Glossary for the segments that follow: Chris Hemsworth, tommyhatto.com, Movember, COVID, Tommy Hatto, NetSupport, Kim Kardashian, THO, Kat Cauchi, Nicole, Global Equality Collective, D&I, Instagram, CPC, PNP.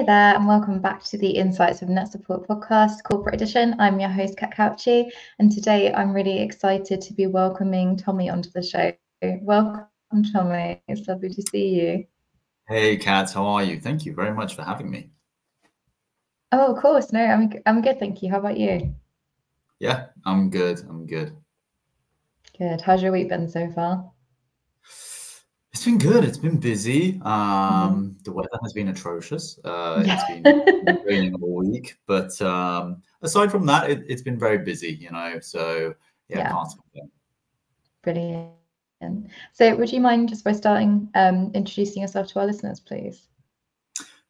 Hey there, and welcome back to the Insights of Net Support podcast, Corporate Edition. I'm your host, Kat Cauchi, and today I'm really excited to be welcoming Tommy onto the show. Welcome, Tommy. It's lovely to see you. Hey, Kat. How are you? Thank you very much for having me. Oh, of course. No, I'm good, thank you. How about you? Yeah, I'm good. Good. How's your week been so far? It's been good. It's been busy. The weather has been atrocious. It's been raining all week. But aside from that, it's been very busy, you know. So, yeah. Can't complain. Brilliant. So would you mind just by starting introducing yourself to our listeners, please?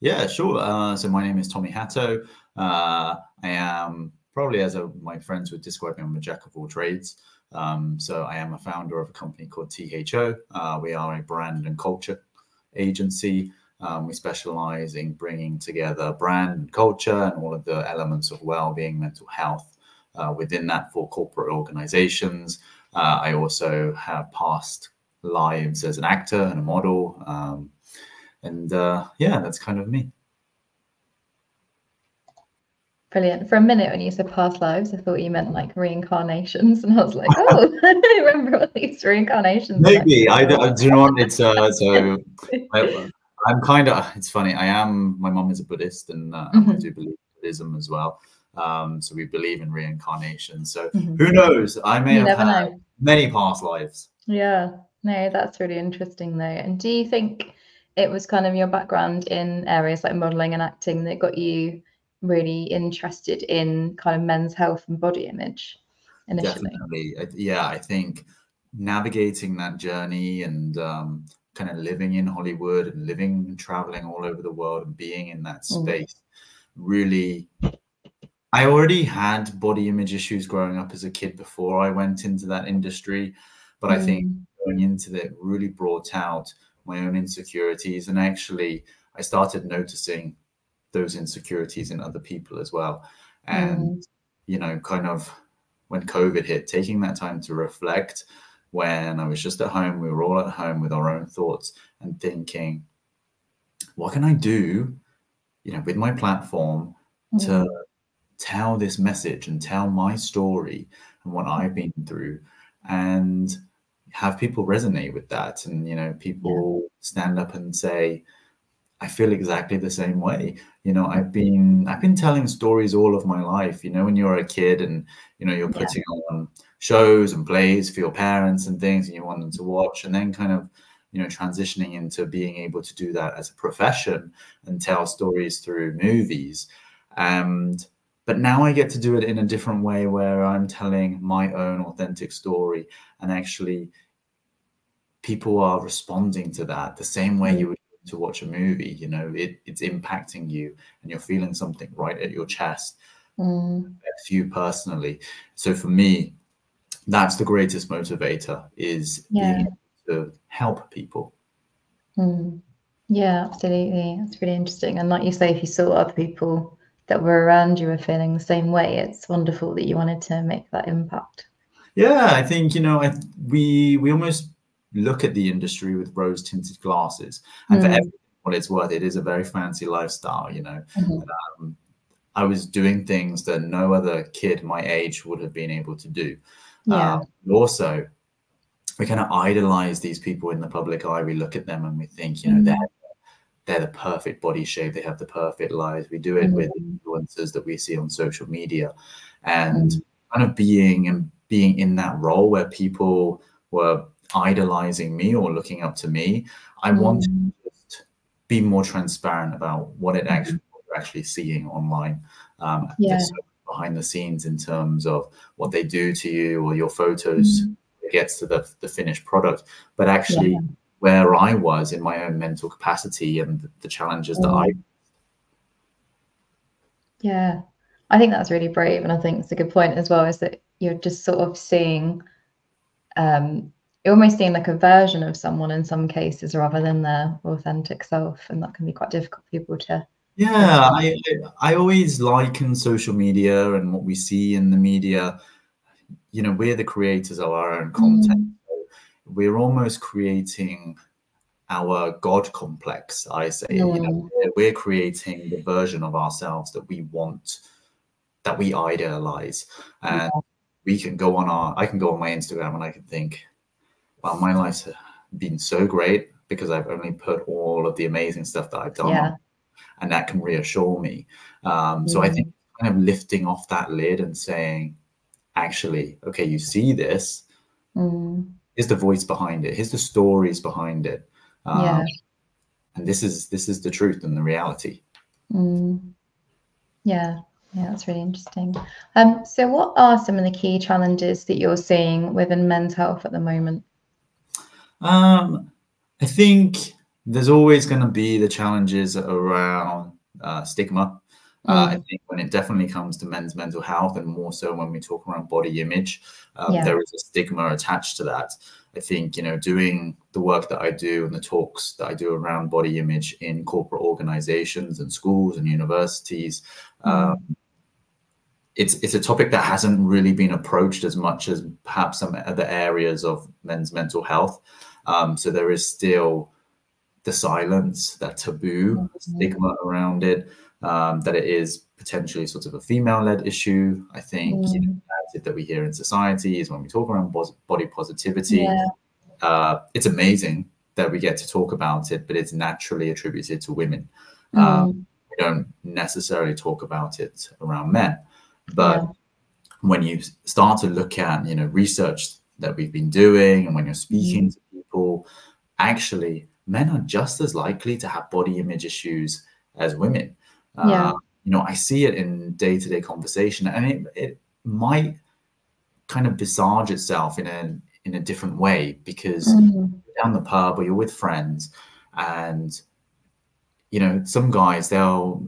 Yeah, sure. So my name is Tommy Hatto. I am probably, as my friends would describe me, I'm a jack of all trades. So I am a founder of a company called THO. We are a brand and culture agency. We specialize in bringing together brand and culture and all of the elements of well-being, mental health within that for corporate organizations. I also have past lives as an actor and a model. Yeah, that's kind of me. Brilliant. For a minute, when you said past lives, I thought you meant like reincarnations, and I was like, oh, I remember all these reincarnations. Maybe do you know what? It's so I'm kind of. It's funny. My mom is a Buddhist, and I do believe in Buddhism as well. So we believe in reincarnation. So who knows? I may have had many past lives. Yeah. No, that's really interesting, though. And do you think it was kind of your background in areas like modeling and acting that got you really interested in kind of men's health and body image initially? Definitely. Yeah, I think navigating that journey and kind of living in Hollywood and living and traveling all over the world and being in that space, really, I already had body image issues growing up as a kid before I went into that industry, but I think going into it really brought out my own insecurities, and actually I started noticing those insecurities in other people as well. And, you know, kind of when COVID hit, taking that time to reflect, when I was just at home, we were all at home with our own thoughts and thinking, what can I do, you know, with my platform to tell this message and tell my story and what I've been through and have people resonate with that? And, you know, people stand up and say, I feel exactly the same way. You know, I've been telling stories all of my life. You know, when you're a kid and, you know, you're putting on shows and plays for your parents and things, and you want them to watch, and then kind of, you know, transitioning into being able to do that as a profession and tell stories through movies. But now I get to do it in a different way where I'm telling my own authentic story, and actually people are responding to that the same way you would to watch a movie. You know, it's impacting you and you're feeling something right at your chest. That's you personally. So for me, that's the greatest motivator, is being able to help people. Yeah, absolutely. That's really interesting. And like you say, if you saw other people that were around you were feeling the same way, it's wonderful that you wanted to make that impact. Yeah, I think, you know, we almost look at the industry with rose-tinted glasses, and for everything what it's worth, it is a very fancy lifestyle, you know. I was doing things that no other kid my age would have been able to do. Also, we kind of idolize these people in the public eye. We look at them and we think, you know, they're the perfect body shape, they have the perfect lives. We do it with influencers that we see on social media, and kind of being in that role where people were idolizing me or looking up to me, I want to just be more transparent about what it actually what you're actually seeing online. There's so much behind the scenes in terms of what they do to you or your photos. It gets to the finished product, but actually where I was in my own mental capacity and the challenges that I think that's really brave, and I think it's a good point as well, is that you're just sort of seeing it almost seemed like a version of someone in some cases rather than their authentic self, and that can be quite difficult for people to. Yeah, I always liken social media and what we see in the media. You know, we're the creators of our own content. We're almost creating our God complex, I say. Mm. You know, we're creating the version of ourselves that we want, that we idealize. And we can go on I can go on my Instagram and I can think, wow, my life's been so great because I've only put all of the amazing stuff that I've done. Yeah. And that can reassure me. So I think kind of lifting off that lid and saying, actually, okay, you see this, here's the voice behind it. Here's the stories behind it. And this is the truth and the reality. Yeah, that's really interesting. So what are some of the key challenges that you're seeing within men's health at the moment? I think there's always going to be the challenges around stigma. I think when it definitely comes to men's mental health, and more so when we talk around body image, there is a stigma attached to that. I think, you know, doing the work that I do and the talks that I do around body image in corporate organizations and schools and universities, it's a topic that hasn't really been approached as much as perhaps some other areas of men's mental health. So there is still the silence, that taboo, stigma around it, that it is potentially sort of a female-led issue. I think you know, that we hear in society is when we talk around body positivity. It's amazing that we get to talk about it, but it's naturally attributed to women. We don't necessarily talk about it around men. But when you start to look at, you know, research that we've been doing, and when you're speaking to people, actually, men are just as likely to have body image issues as women. You know, I see it in day-to-day conversation, and it might kind of visage itself in a different way, because you're down the pub or you're with friends, and you know, some guys they'll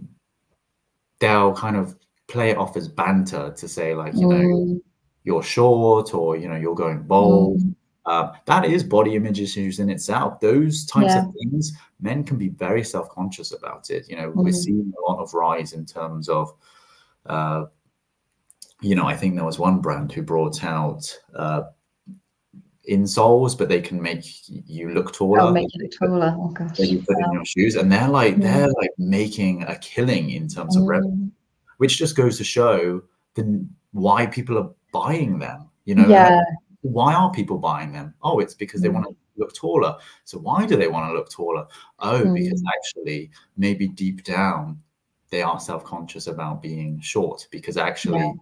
kind of play it off as banter to say, like, you know, you're short, or you know, you're going bald. That is body image issues in itself. Those types of things, men can be very self-conscious about it. You know, we're seeing a lot of rise in terms of you know, I think there was one brand who brought out insoles, but they can make you look taller. Oh, make you look taller. Oh gosh. That you put in your shoes, and they're like making a killing in terms of revenue, which just goes to show why people are buying them. You know, why are people buying them? Oh, it's because they want to look taller. So why do they want to look taller? Oh, because actually, maybe deep down, they are self-conscious about being short, because actually.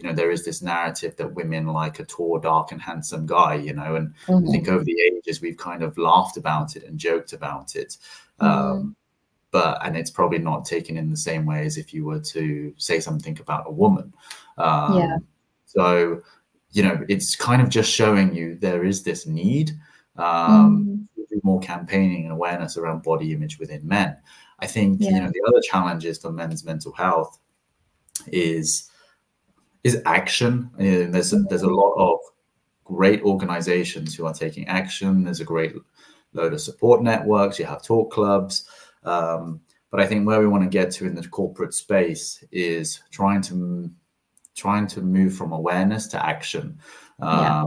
You know, there is this narrative that women like a tall, dark and handsome guy, you know, and I think over the ages we've kind of laughed about it and joked about it. And it's probably not taken in the same way as if you were to say something about a woman. So, you know, it's kind of just showing you there is this need to do more campaigning and awareness around body image within men. I think, you know, the other challenges for men's mental health is action. You know, there's a lot of great organizations who are taking action. There's a great load of support networks. You have talk clubs. But I think where we want to get to in the corporate space is trying to move from awareness to action. And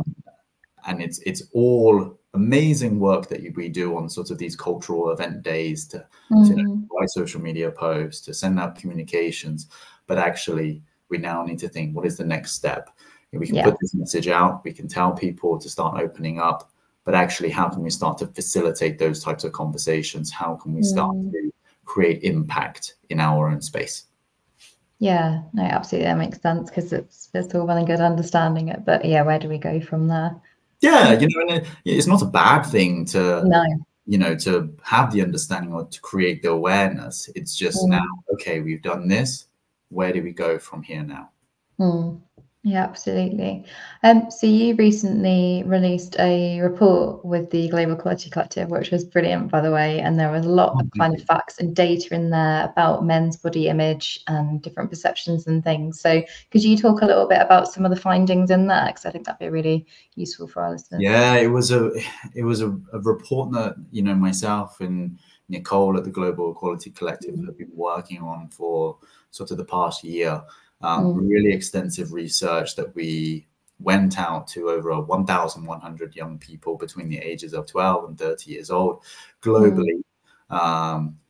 it's all amazing work that we do on sort of these cultural event days to you know, write social media posts, to send out communications, but actually we now need to think, what is the next step? We can put this message out, we can tell people to start opening up, but actually how can we start to facilitate those types of conversations? How can we start to create impact in our own space? Yeah, no, absolutely, that makes sense, because it's all well and good understanding it, but yeah, where do we go from there? Yeah, you know, and it's not a bad thing to, you know, to have the understanding or to create the awareness. It's just now, okay, we've done this. Where do we go from here now? Yeah, absolutely. So you recently released a report with the Global Equality Collective, which was brilliant, by the way. And there were a lot of kind of facts and data in there about men's body image and different perceptions and things. So could you talk a little bit about some of the findings in there? Because I think that'd be really useful for our listeners. Yeah, it was a report that, you know, myself and Nicole at the Global Equality Collective have been working on for sort of the past year. Really extensive research that we went out to over 1,100 young people between the ages of 12 and 30 years old globally,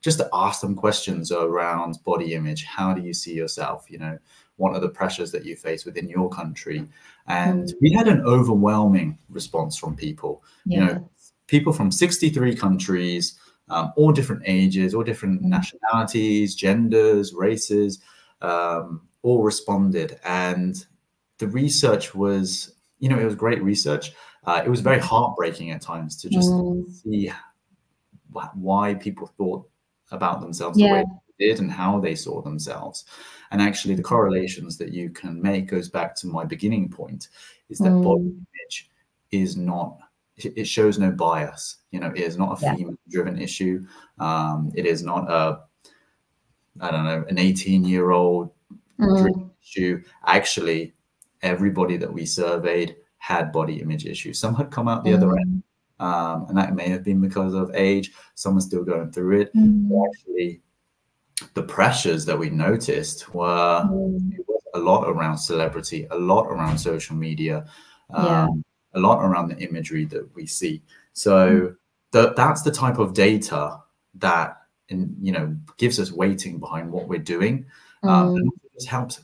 just to ask them questions around body image. How do you see yourself? You know, what are the pressures that you face within your country? And we had an overwhelming response from people, you know, people from 63 countries, all different ages, all different nationalities, genders, races, all responded. And the research was, you know, it was great research. It was very heartbreaking at times to just see why people thought about themselves the way they did and how they saw themselves. And actually the correlations that you can make goes back to my beginning point, is that body image is not, it shows no bias. You know, it is not a female driven issue. It is not a, I don't know, an 18-year-old issue. Actually, everybody that we surveyed had body image issues. Some had come out the other end, and that may have been because of age. Some are still going through it. But actually, the pressures that we noticed were a lot around celebrity, a lot around social media, a lot around the imagery that we see. So that's the type of data that, you know, gives us weighting behind what we're doing. And it helps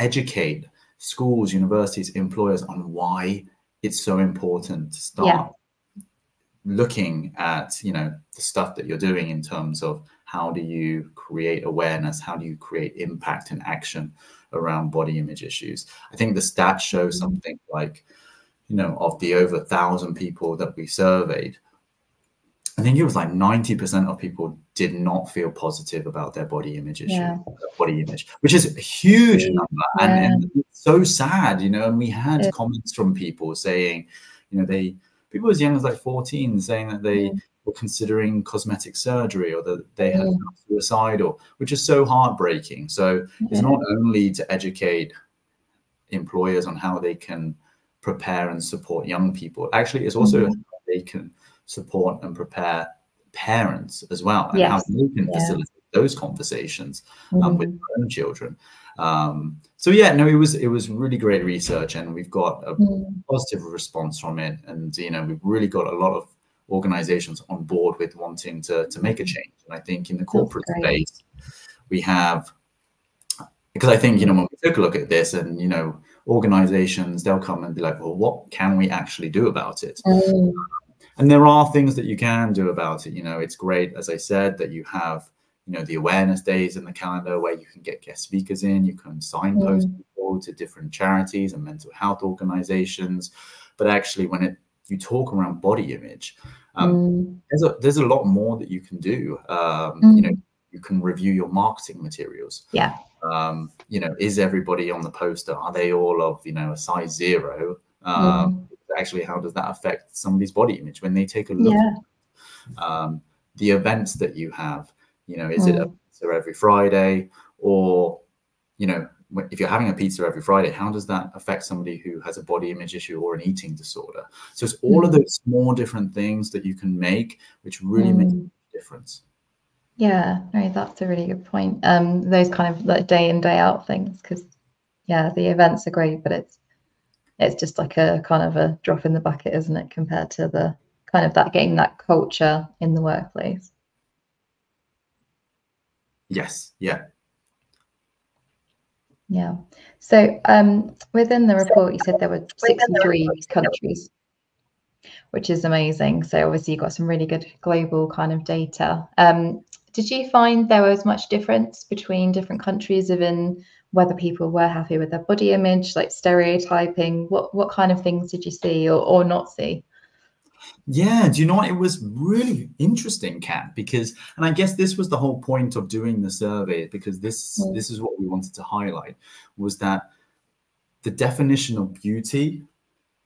educate schools, universities, employers on why it's so important to start looking at, you know, the stuff that you're doing in terms of how do you create awareness, how do you create impact and action around body image issues. I think the stats show something like, you know, of the over 1,000 people that we surveyed, I think it was like 90% of people did not feel positive about their body image issue, body image, which is a huge number, and it's so sad, you know. And we had comments from people saying, you know, people as young as like 14 saying that they were considering cosmetic surgery, or that they had suicidal, which is so heartbreaking. So it's not only to educate employers on how they can prepare and support young people. Actually, it's also how they can support and prepare parents as well, and how they can facilitate those conversations with their own children. So yeah, no, it was really great research, and we've got a positive response from it. And you know, we've really got a lot of organizations on board with wanting to make a change. And I think in the corporate space we have, because I think, you know, when we took a look at this, and you know, organizations, they'll come and be like, well, what can we actually do about it? And there are things that you can do about it. You know, it's great, as I said, that you have, you know, the awareness days in the calendar where you can get guest speakers in, you can signpost people to different charities and mental health organizations. But actually, when you talk around body image, there's a lot more that you can do. You know, you can review your marketing materials. You know, is everybody on the poster, are they all of, you know, a size 0? Actually, how does that affect somebody's body image when they take a look at the events that you have? You know, is it a pizza every Friday? Or, you know, if you're having a pizza every Friday, how does that affect somebody who has a body image issue or an eating disorder? So it's all of those small different things that you can make, which really make a difference. Yeah, no, that's a really good point. Those kind of like day in, day out things, because yeah, the events are great, but it's just like a kind of a drop in the bucket, isn't it, compared to the kind of that getting that culture in the workplace. Yes. Yeah. Yeah. So within the report, you said there were 63 countries, which is amazing. So obviously you've got some really good global kind of data. Did you find there was much difference between different countries, even whether people were happy with their body image, like stereotyping? What kind of things did you see or not see? Yeah, do you know what? It was really interesting, Kat, because, and I guess this was the whole point of doing the survey, because this is what we wanted to highlight, was that the definition of beauty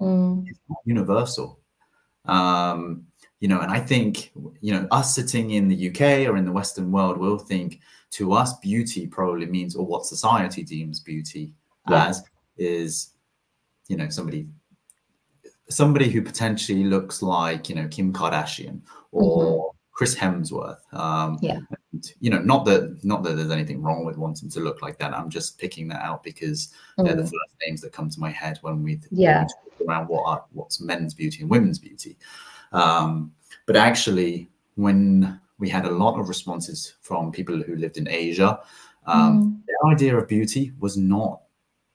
is not universal. You know, and I think, you know, us sitting in the UK or in the Western world will think, to us, beauty probably means, or what society deems beauty as, is, you know, somebody who potentially looks like, you know, Kim Kardashian or Chris Hemsworth. And, you know, not that there's anything wrong with wanting to look like that. I'm just picking that out because they're the first names that come to my head when we, talk around what's men's beauty and women's beauty. But actually, when we had a lot of responses from people who lived in Asia, their idea of beauty was not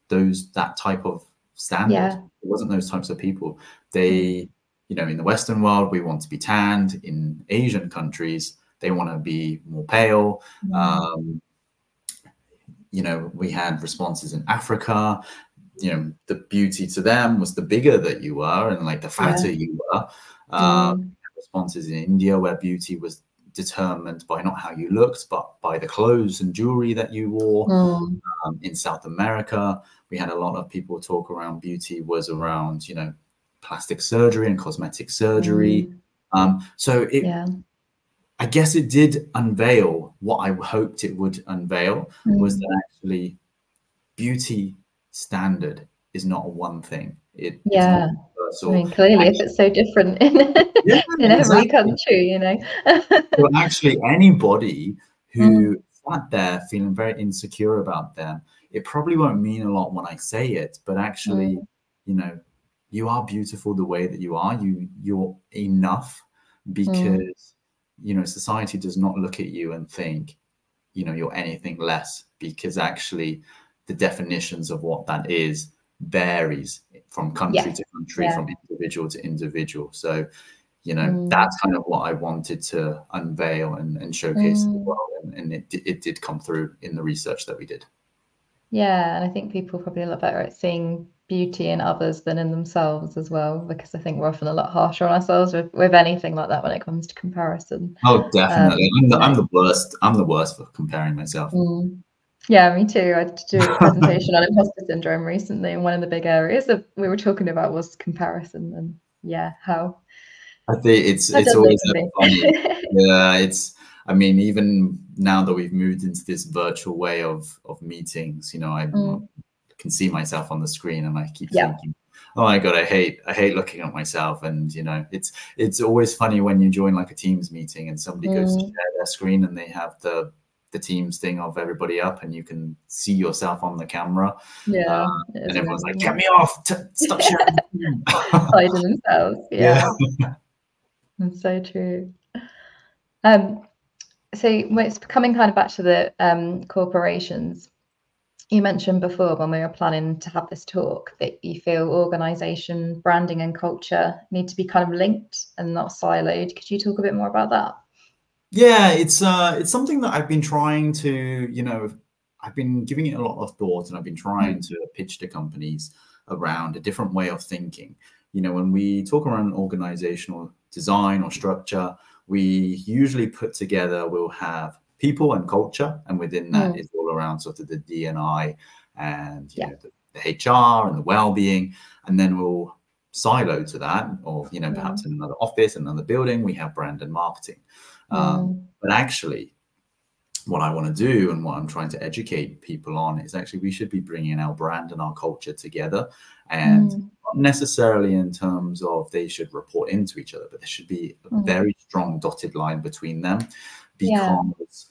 that type of standard. It wasn't those types of people. They, you know, in the Western world, we want to be tanned. In Asian countries, they want to be more pale. You know, we had responses in Africa. You know, the beauty to them was the bigger that you were and like the fatter you were. Responses in India where beauty was determined by not how you looked, but by the clothes and jewelry that you wore. In South America, we had a lot of people talk around beauty was around, you know, plastic surgery and cosmetic surgery. So it, I guess it did unveil what I hoped it would unveil, was that actually beauty standard is not one thing. It's not universal. I mean, clearly, if it's so different in every country, you know. Well, actually, anybody who sat there feeling very insecure about them, it probably won't mean a lot when I say it, but actually, you know, you are beautiful the way that you are. You're enough because, you know, society does not look at you and think, you know, you're anything less, because actually the definitions of what that is varies from country to country, from individual to individual. So, you know, that's kind of what I wanted to unveil and showcase in the world. And it did come through in the research that we did. Yeah, and I think people probably a lot better at seeing beauty in others than in themselves as well, because I think we're often a lot harsher on ourselves with anything like that when it comes to comparison. Oh, definitely. I'm the worst for comparing myself. Yeah, me too. I did a presentation on imposter syndrome recently, and one of the big areas that we were talking about was comparison, and how I think it's always funny. I mean, even now that we've moved into this virtual way of meetings, you know, I can see myself on the screen and I keep thinking, oh my God, I hate looking at myself. And, you know, it's always funny when you join like a Teams meeting and somebody goes to share their screen and they have the Teams thing of everybody up and you can see yourself on the camera. Yeah. And everyone's like, get me off, stop sharing. Hiding themselves. Yeah. That's so true. So it's coming kind of back to the corporations. You mentioned before when we were planning to have this talk that you feel organisation, branding and culture need to be kind of linked and not siloed. Could you talk a bit more about that? Yeah, it's something that I've been trying to, you know, I've been giving it a lot of thought, and I've been trying to pitch to companies around a different way of thinking. You know, when we talk around organisational design or structure, we usually put together, we'll have people and culture, and within that is all around sort of the D&I and you know, the HR and the well-being, and then we'll silo to that, or you know, perhaps in another office, another building, we have brand and marketing. But actually, what I want to do and what I'm trying to educate people on is actually we should be bringing our brand and our culture together, and not necessarily in terms of they should report into each other, but there should be a very strong dotted line between them. Because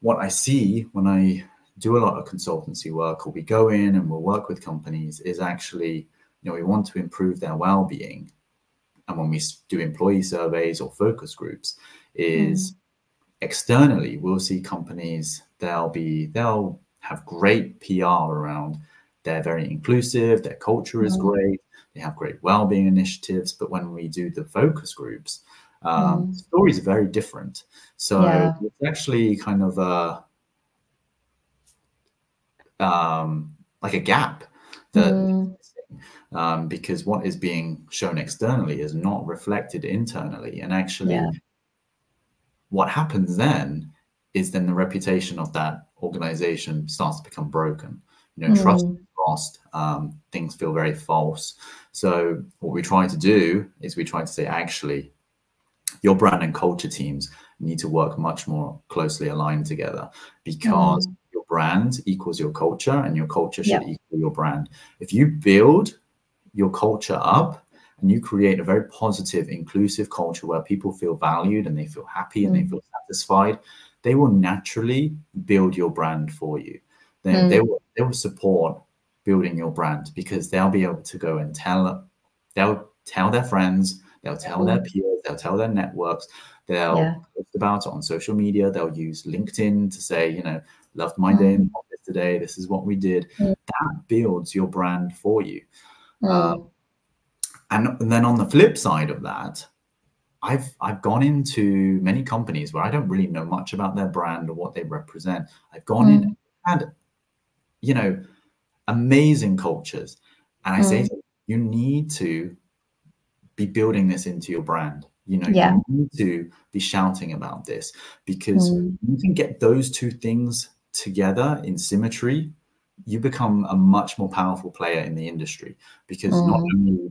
what I see when I do a lot of consultancy work, or we go in and we'll work with companies, is actually, you know, we want to improve their well-being. And when we do employee surveys or focus groups, is externally we'll see companies, they'll have great PR around, they're very inclusive, their culture is great, they have great well-being initiatives. But when we do the focus groups, stories are very different. So it's actually kind of a like a gap that because what is being shown externally is not reflected internally. And actually what happens then is then the reputation of that organization starts to become broken. You know, trust is lost, things feel very false. So what we try to do is we try to say, actually, your brand and culture teams need to work much more closely aligned together, because your brand equals your culture and your culture should equal your brand. If you build your culture up and you create a very positive, inclusive culture where people feel valued and they feel happy and they feel satisfied, they will naturally build your brand for you. They will support building your brand, because they'll be able to go and they'll tell their friends, they'll tell their peers, they'll tell their networks, they'll post about it on social media, they'll use LinkedIn to say, you know, loved my day in the office today, this is what we did. That builds your brand for you. And then on the flip side of that, I've gone into many companies where I don't really know much about their brand or what they represent. I've gone in and had, you know, amazing cultures. And I say, you need to be building this into your brand. You know, you need to be shouting about this, because you can get those two things together in symmetry. You become a much more powerful player in the industry, because not only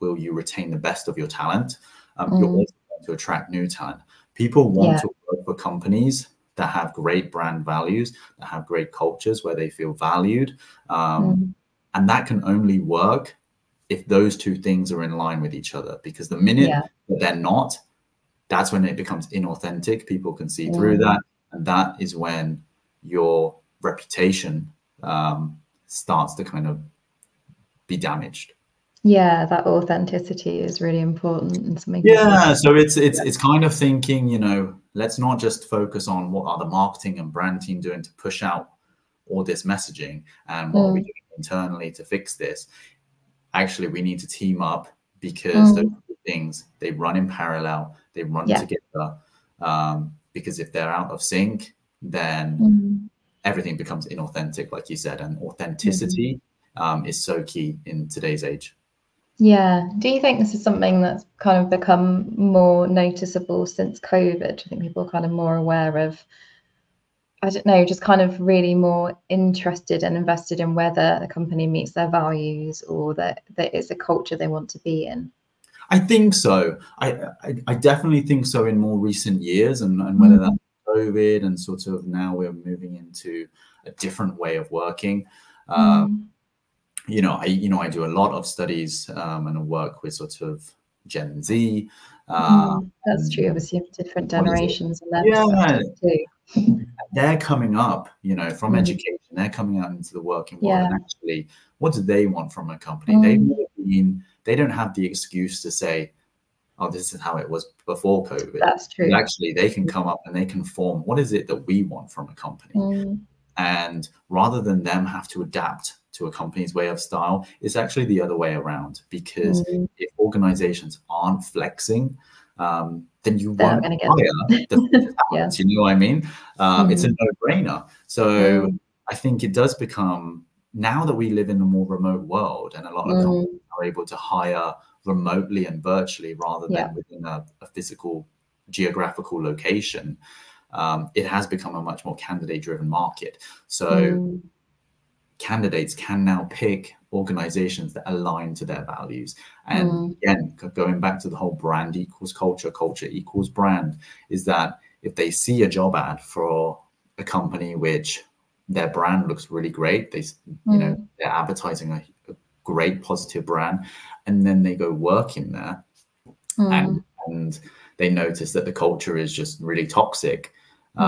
will you retain the best of your talent, you're also going to attract new talent. People want to work for companies that have great brand values, that have great cultures where they feel valued. And that can only work if those two things are in line with each other, because the minute that they're not, that's when it becomes inauthentic. People can see through that. And that is when your reputation starts to kind of be damaged. Yeah, that authenticity is really important and something. Yeah, so it's kind of thinking, you know, let's not just focus on what are the marketing and brand team doing to push out all this messaging and what are we doing internally to fix this. Actually, we need to team up, because those things, they run in parallel, they run together. Because if they're out of sync, then everything becomes inauthentic, like you said, and authenticity is so key in today's age. Yeah. Do you think this is something that's kind of become more noticeable since COVID? Do you think people are kind of more aware of, I don't know, just kind of really more interested and invested in whether the company meets their values, or that it's a culture they want to be in? I think so. I definitely think so in more recent years, and whether that's COVID and sort of now we're moving into a different way of working. You know, I do a lot of studies and I work with sort of Gen Z. That's true. Obviously, different generations. And they're coming up, you know, from education, they're coming out into the working world. And actually, what do they want from a company? They don't have the excuse to say, oh, this is how it was before COVID. That's true. But actually, they can come up and they can form, what is it that we want from a company? And rather than them have to adapt to a company's way of style, it's actually the other way around, because if organizations aren't flexing, then you won't hire the talent, you know what I mean? It's a no-brainer. So I think it does become, now that we live in a more remote world and a lot of companies are able to hire remotely and virtually rather than within a physical geographical location, it has become a much more candidate-driven market. So candidates can now pick organizations that align to their values. And again, going back to the whole brand equals culture, culture equals brand, is that if they see a job ad for a company which their brand looks really great, they you know, they're advertising a great positive brand, and then they go work in there and they notice that the culture is just really toxic, you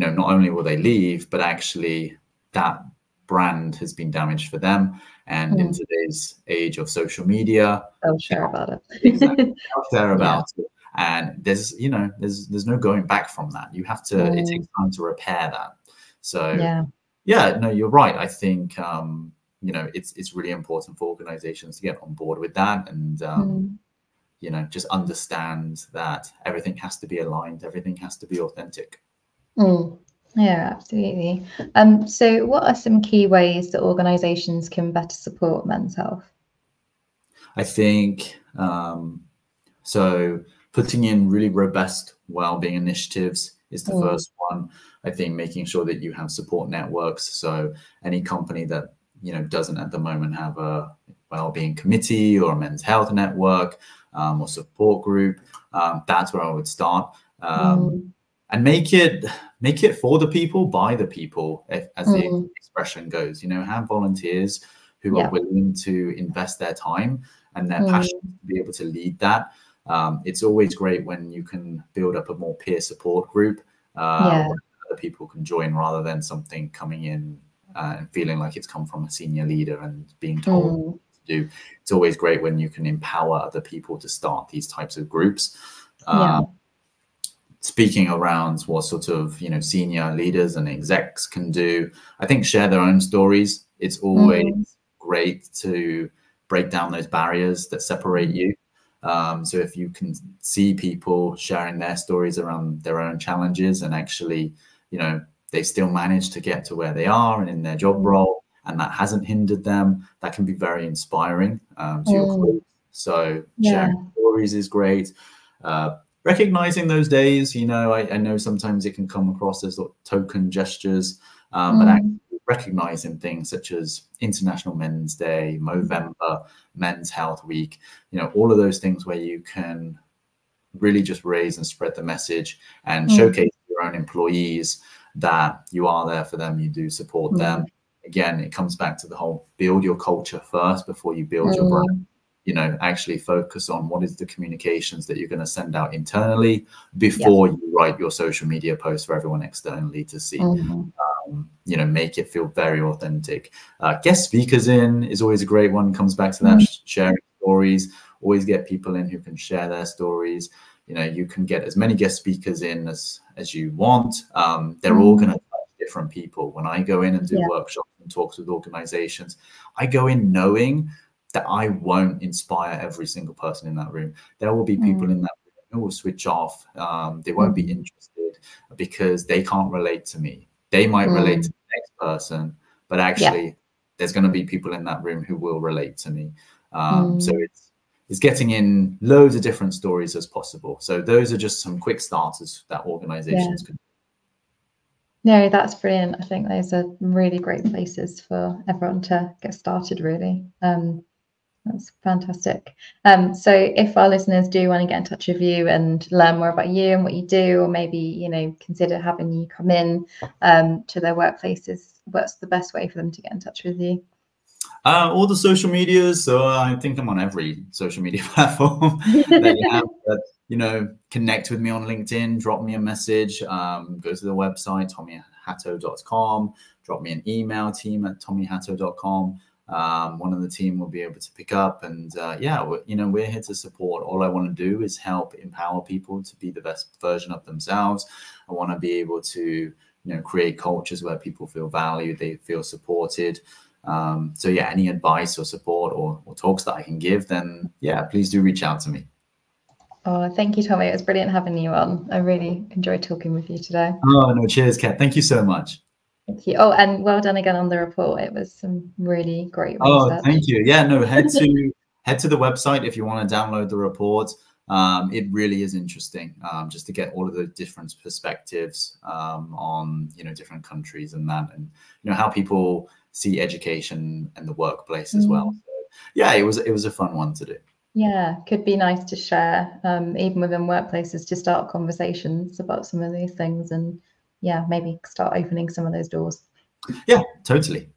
know, not only will they leave, but actually that brand has been damaged for them. And in today's age of social media, they'll share about it. They'll share about it. And there's, you know, there's no going back from that. You have to, it takes time to repair that. So yeah, no, you're right. I think, you know, it's really important for organizations to get on board with that, and you know, just understand that everything has to be aligned, everything has to be authentic. Yeah, absolutely. So what are some key ways that organizations can better support men's health? I think, so putting in really robust wellbeing initiatives is the first one. I think making sure that you have support networks. So any company that, you know, doesn't at the moment have a wellbeing committee or a men's health network or support group, that's where I would start. And make it for the people, by the people, as the expression goes. You know, have volunteers who are willing to invest their time and their passion to be able to lead that. It's always great when you can build up a more peer support group where other people can join, rather than something coming in and feeling like it's come from a senior leader and being told what to do. It's always great when you can empower other people to start these types of groups. Speaking around what sort of, you know, senior leaders and execs can do, I think share their own stories. It's always great to break down those barriers that separate you. So if you can see people sharing their stories around their own challenges, and actually, you know, they still manage to get to where they are and in their job role, and that hasn't hindered them, that can be very inspiring to your crew. So sharing stories is great. Recognizing those days, you know, I know sometimes it can come across as sort of token gestures, but actually recognizing things such as International Men's Day, Movember, Men's Health Week, you know, all of those things where you can really just raise and spread the message and showcase your own employees that you are there for them, you do support them. Again, it comes back to the whole build your culture first before you build your brand. You know, actually focus on what is the communications that you're going to send out internally before you write your social media posts for everyone externally to see. You know, make it feel very authentic. Guest speakers in is always a great one. Comes back to that sharing stories. Always get people in who can share their stories. You know, you can get as many guest speakers in as you want. They're all going to touch different people. When I go in and do workshops and talks with organizations, I go in knowing that I won't inspire every single person in that room. There will be people in that room who will switch off. They won't be interested because they can't relate to me. They might relate to the next person, but actually there's going to be people in that room who will relate to me. So it's getting in loads of different stories as possible. So those are just some quick starters that organizations can do. No, that's brilliant. I think those are really great places for everyone to get started, really. That's fantastic. So if our listeners do want to get in touch with you and learn more about you and what you do, or maybe, you know, consider having you come in to their workplaces, what's the best way for them to get in touch with you? All the social medias. So I think I'm on every social media platform that you have. But, you know, connect with me on LinkedIn, drop me a message, go to the website, tommyhatto.com, drop me an email, team@tommyhatto.com. One of the team will be able to pick up, and you know, we're here to support. All I want to do is help empower people to be the best version of themselves. I want to be able to, you know, create cultures where people feel valued, they feel supported. So yeah, any advice or support or talks that I can give, then yeah, please do reach out to me. Oh, thank you, Tommy. It was brilliant having you on. I really enjoyed talking with you today. Oh no, cheers, Kat. Thank you so much. Thank you. Oh, and well done again on the report. It was some really great research. Oh, thank you. Yeah, no, head to the website if you want to download the report. It really is interesting just to get all of the different perspectives on, you know, different countries and that, and, you know, how people see education and the workplace as well. So, yeah, it was a fun one to do. Yeah, could be nice to share, even within workplaces, to start conversations about some of these things and, yeah, maybe start opening some of those doors. Yeah, totally.